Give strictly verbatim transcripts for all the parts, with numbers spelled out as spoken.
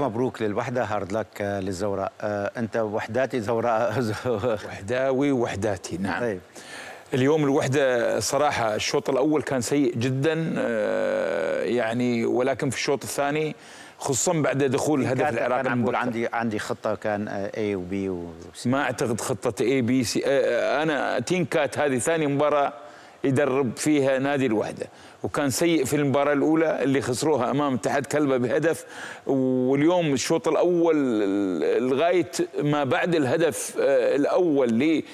مبروك للوحدة، هارد لك للزوراء. أنت وحداتي زوراء وحداوي وحداتي. نعم طيب. اليوم الوحدة صراحة الشوط الأول كان سيء جدا يعني، ولكن في الشوط الثاني خصوصا بعد دخول الهدف العراقي. أنا عندي عندي خطة كان اي وبي و سي. ما أعتقد خطة اي بي سي. أنا تين كات هذه ثاني مباراة يدرب فيها نادي الوحدة، وكان سيء في المباراة الأولى اللي خسروها أمام اتحاد كلبة بهدف، واليوم الشوط الأول لغاية ما بعد الهدف الأول لي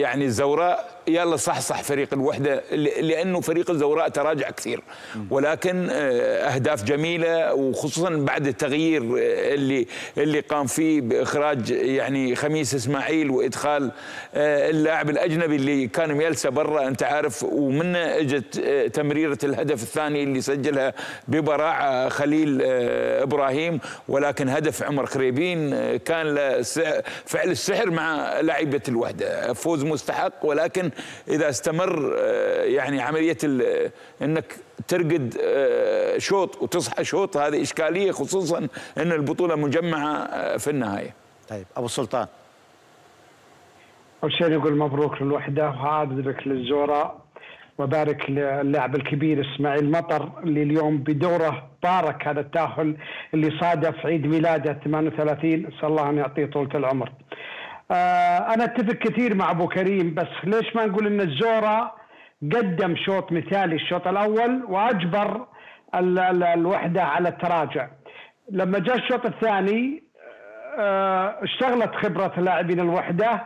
يعني الزوراء يلا صح صح فريق الوحدة، لأنه فريق الزوراء تراجع كثير، ولكن أهداف جميلة، وخصوصا بعد التغيير اللي اللي قام فيه بإخراج يعني خميس إسماعيل وإدخال اللاعب الأجنبي اللي كان ميلسي برا، أنت عارف، ومنه اجت تمريرة الهدف الثاني اللي سجلها ببراعة خليل إبراهيم، ولكن هدف عمر خريبين كان له فعل السحر مع لاعيبة الوحدة، فوز مستحق. ولكن إذا استمر يعني عملية أنك ترقد شوط وتصحى شوط، هذه إشكالية، خصوصاً أن البطولة مجمعة في النهاية. طيب أبو السلطان. أول شيء نقول مبروك للوحدة وهارد لك للزوراء، وبارك للاعب الكبير إسماعيل المطر اللي اليوم بدوره بارك هذا التأهل اللي صادف عيد ميلاده ثمانية وثلاثين، نسأل الله أن يعطيه طولة العمر. أنا أتفق كثير مع أبو كريم، بس ليش ما نقول إن الزوراء قدم شوط مثالي الشوط الأول وأجبر الوحدة على التراجع. لما جاء الشوط الثاني اشتغلت خبرة لاعبين الوحدة،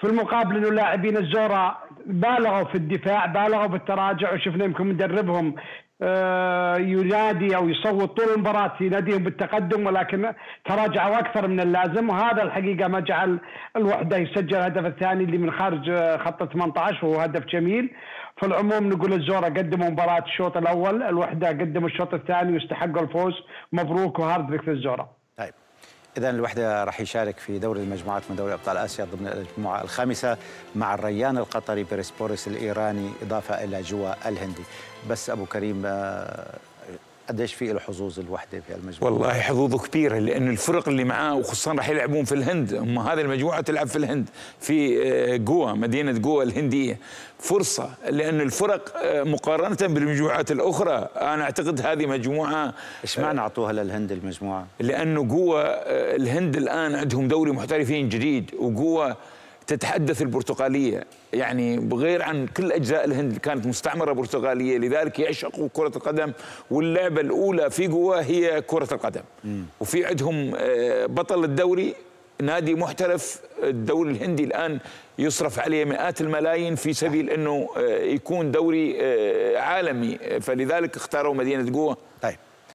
في المقابل إنه لاعبين الزوراء بالغوا في الدفاع، بالغوا في التراجع، وشفنا يمكن مدربهم ينادي أو يصوت طول المباراة يناديهم بالتقدم، ولكن تراجعوا أكثر من اللازم، وهذا الحقيقة ما جعل الوحدة يسجل الهدف الثاني اللي من خارج خط ثمانية عشر، وهو هدف جميل. في العموم نقول الزوراء قدموا مباراة الشوط الأول، الوحدة قدموا الشوط الثاني واستحقوا الفوز. مبروك وهارد لك للزوراء. طيب إذا الوحدة راح يشارك في دوري المجموعات من دوري أبطال آسيا ضمن المجموعة الخامسة مع الريان القطري، بيرسبوريس الإيراني، إضافة إلى جوا الهندي. بس أبو كريم، قديش في له حظوظ الوحدة في المجموعة؟ والله حظوظه كبيرة، لأن الفرق اللي معاه وخصوصا راح يلعبون في الهند، هم هذه المجموعة تلعب في الهند في جوا، مدينة جوا الهندية. فرصة، لأن الفرق مقارنة بالمجموعات الأخرى أنا أعتقد هذه مجموعة. إيش معنى أعطوها للهند المجموعة؟ لأنه جوا الهند الآن عندهم دوري محترفين جديد، وجوا تتحدث البرتغالية، يعني بغير عن كل أجزاء الهند كانت مستعمرة برتغالية، لذلك يعشقوا كرة القدم، واللعبة الأولى في جوا هي كرة القدم. م. وفي عندهم بطل الدوري نادي محترف، الدوري الهندي الآن يصرف عليه مئات الملايين في سبيل أنه يكون دوري عالمي، فلذلك اختاروا مدينة جوا. طيب.